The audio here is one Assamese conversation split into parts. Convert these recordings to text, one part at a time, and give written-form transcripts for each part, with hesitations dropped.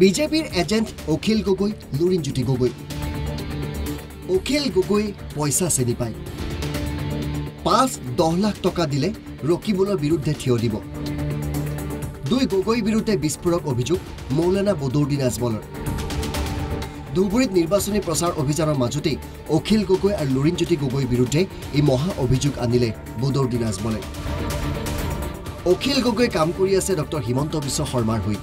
বিজেপির এজেন্ট অখিল গগৈ লুরিনজ্যোতি গগৈ। অখিল গগৈ পয়সা চিনি পায়। 5-10 লাখ টকা দিলে ৰকিবুলৰ বিৰুদ্ধে থিয় দিব। দুই গগৈৰ বিৰুদ্ধে বিস্ফোৰক অভিযোগ মৌলানা বদৰুদ্দিন আজমলৰ। দুবুৰীত নিৰ্বাচনী প্ৰচাৰ অভিযানৰ মাজতে অখিল গগৈ আৰু লুৰিনজ্যোতি গগৈৰ বিৰুদ্ধে এই মহা অভিযোগ আনিলে বদৰুদ্দিন আজমলে। অখিল গগৈ কাম কৰি আছে ডক্টৰ হিমন্ত বিশ্ব শৰ্মাৰ হৈ।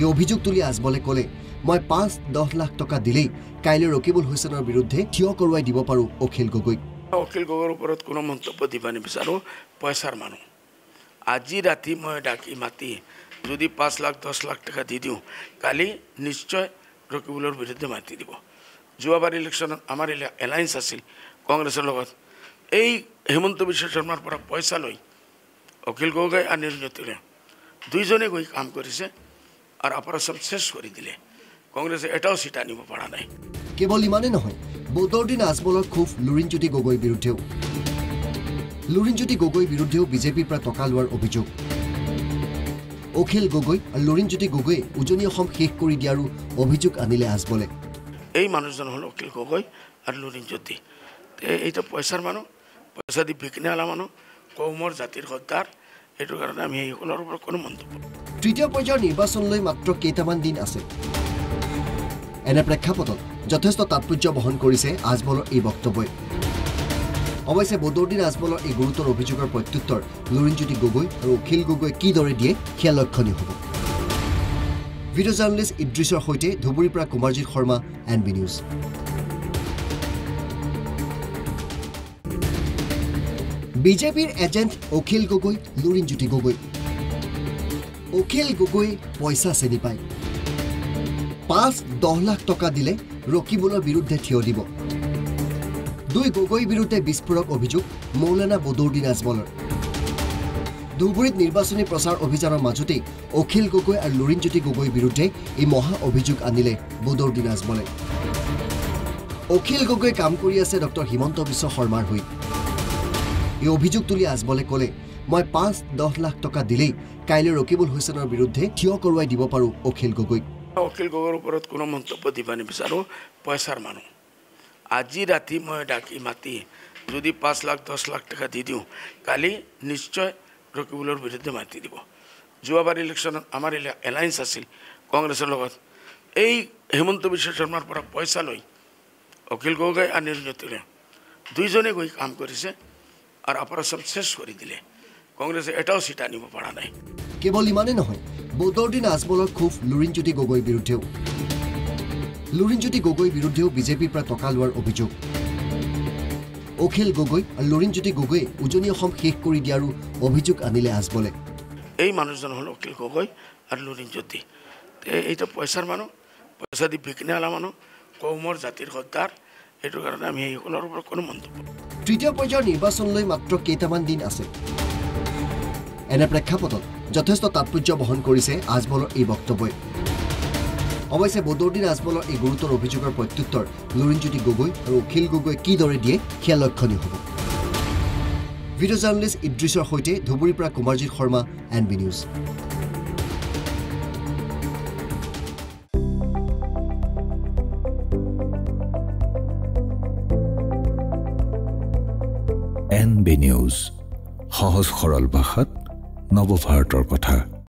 এই অভিযোগ তুলি আজমলে ক'লে, মই 5-10 লাখ টকা দিলেই কাইলৈ ৰকিবুল হুছেইনৰ বিৰুদ্ধে থিয় কৰোৱাই দিব পাৰো অখিল গগৈক। অখিল গগৈৰ ওপৰত কোনো মন্তব্য দিব নিবিচাৰো, পইচাৰ মানুহ। আজি ৰাতি মই ডাকি মাতি যদি 5 লাখ 10 লাখ টকা দি দিওঁ, কালি নিশ্চয় ৰকিবুলৰ বিৰুদ্ধে মাতি দিব। যোৱাবাৰ ইলেকশ্যনত আমাৰ এলায়েন্স আছিল কংগ্ৰেছৰ লগত। এই হিমন্ত বিশ্ব শৰ্মাৰ পৰা পইচা লৈ অখিল গগৈ আৰু নিৰঞ্জতিৰে দুইজনে গৈ কাম কৰিছে আৰু আপোনাৰ সব শেষ কৰি দিলে। কংগ্ৰেছে এটাও সিট আনিব পৰা নাই। কেৱল ইমানে নহয়, বদৰুদ্দিন আজমলৰ খুব লুৰিনজ্যোতি গগৈৰ বিৰুদ্ধেও। লুৰিনজ্যোতি গগৈৰ বিৰুদ্ধেও বিজেপিৰ পৰা টকা লোৱাৰ অভিযোগ। অখিল গগৈ আৰু লুৰিনজ্যোতি গগৈয়ে উজনি অসম শেষ কৰি দিয়াৰো অভিযোগ আনিলে আজমলে। এই মানুহজন হ'ল অখিল গগৈ আৰু লুৰিনজ্যোতি। এইটো পইচাৰ মানুহ, পইচা দি বিকনেৱালা মানুহ, কৌমৰ জাতিৰ সত্তাৰ। এইটোৰ কাৰণে আমি এইসকলৰ ওপৰত কোনো মন্তব্য। তৃতীয় পৰ্যায়ৰ নিৰ্বাচনলৈ মাত্ৰ কেইটামান দিন আছে। এনে প্ৰেক্ষাপটত যথেষ্ট তাৎপৰ্য বহন কৰিছে আজমলৰ এই বক্তব্যই। অৱশ্যে বদৰুদ্দিন আজমলৰ এই গুৰুতৰ অভিযোগৰ প্ৰত্যুত্তৰ লুৰিনজ্যোতি গগৈ আৰু অখিল গগৈ কিদৰে দিয়ে সেয়া লক্ষণীয় হ'ব। ভিডিঅ' জাৰ্নেলিষ্ট ইদ্ৰিছৰ সৈতে ধুবুৰীৰ পৰা কুমাৰজিৎ শৰ্মা, এনবি নিউজ। বিজেপিৰ এজেন্ট অখিল গগৈ লুৰিনজ্যোতি গগৈ। অখিল গগৈ পইচা চিনি পায়। 5-10 লাখ টকা দিলে ৰকিবুলৰ বিৰুদ্ধে থিয় দিব। দুই গগৈৰ বিৰুদ্ধে বিস্ফোৰক অভিযোগ মৌলানা বদৰুদ্দিন আজমলৰ। ধুবুৰীত নিৰ্বাচনী প্ৰচাৰ অভিযানৰ মাজতেই অখিল গগৈ আৰু লুৰিনজ্যোতি গগৈৰ বিৰুদ্ধে এই মহা অভিযোগ আনিলে বদৰুদ্দিন আজমলে। অখিল গগৈ কাম কৰি আছে ডক্টৰ হিমন্ত বিশ্ব শৰ্মাৰ হৈ। এই অভিযোগ তুলি আজমলে ক'লে, মই 5-10 লাখ টকা দিলেই কাইলৈ ৰকিবুল হুছেইনৰ বিৰুদ্ধে থিয় কৰোৱাই দিব পাৰো অখিল গগৈক। অখিল গগৈৰ ওপৰত কোনো মন্তব্য দিব নিবিচাৰো, পইচাৰ মানুহ। আজি ৰাতি মই ডাকি মাতি যদি 5 লাখ 10 লাখ টকা দি দিওঁ, কালি নিশ্চয় ৰকিবুলৰ বিৰুদ্ধে মাতি দিব। যোৱাবাৰ ইলেকশ্যনত আমাৰ এলায়েন্স আছিল কংগ্ৰেছৰ লগত। এই হিমন্ত বিশ্ব শৰ্মাৰ পৰা পইচা লৈ অখিল গগৈ আৰু নিৰঞ্জতিৰে দুইজনে গৈ কাম কৰিছে আৰু আপোনাৰ সব শেষ কৰি দিলে। কংগ্ৰেছে এটাও সিট আনিব পৰা নাই। কেৱল ইমানে নহয়, বদৰুদ্দিন আজমলৰ খুব লুৰিনজ্যোতি গগৈৰ বিৰুদ্ধেও। লুৰিনজ্যোতি গগৈৰ বিৰুদ্ধেও বিজেপিৰ পৰা টকা লোৱাৰ অভিযোগ। অখিল গগৈ আৰু লুৰিনজ্যোতি গগৈয়ে উজনি অসম শেষ কৰি দিয়াৰো অভিযোগ আনিলে আজমলে। এই মানুহজন হ'ল অখিল গগৈ আৰু লুৰিনজ্যোতি। এইটো পইচাৰ মানুহ, পইচা দি বিকনেৱালা মানুহ, কৌমৰ জাতিৰ সত্তাৰ। এইটোৰ কাৰণে আমি এইসকলৰ ওপৰত কোনো মন্তব্য। তৃতীয় পৰ্যায়ৰ নিৰ্বাচনলৈ মাত্ৰ কেইটামান দিন আছে। এনে প্ৰেক্ষাপটত যথেষ্ট তাৎপৰ্য বহন কৰিছে আজমলৰ এই বক্তব্যই। অৱশ্যে বদৰুদ্দিন আজমলৰ এই গুৰুতৰ অভিযোগৰ প্ৰত্যুত্তৰ লুৰিনজ্যোতি গগৈ আৰু অখিল গগৈ কিদৰে দিয়ে সেয়া লক্ষণীয় হ'ব। ভিডিঅ' জাৰ্নেলিষ্ট ইদ্ৰিছৰ সৈতে ধুবুৰীৰ পৰা Kumarjit Sharma, NB news. NB news, সহজ সৰল ভাষাত নৱভাৰতৰ কথা।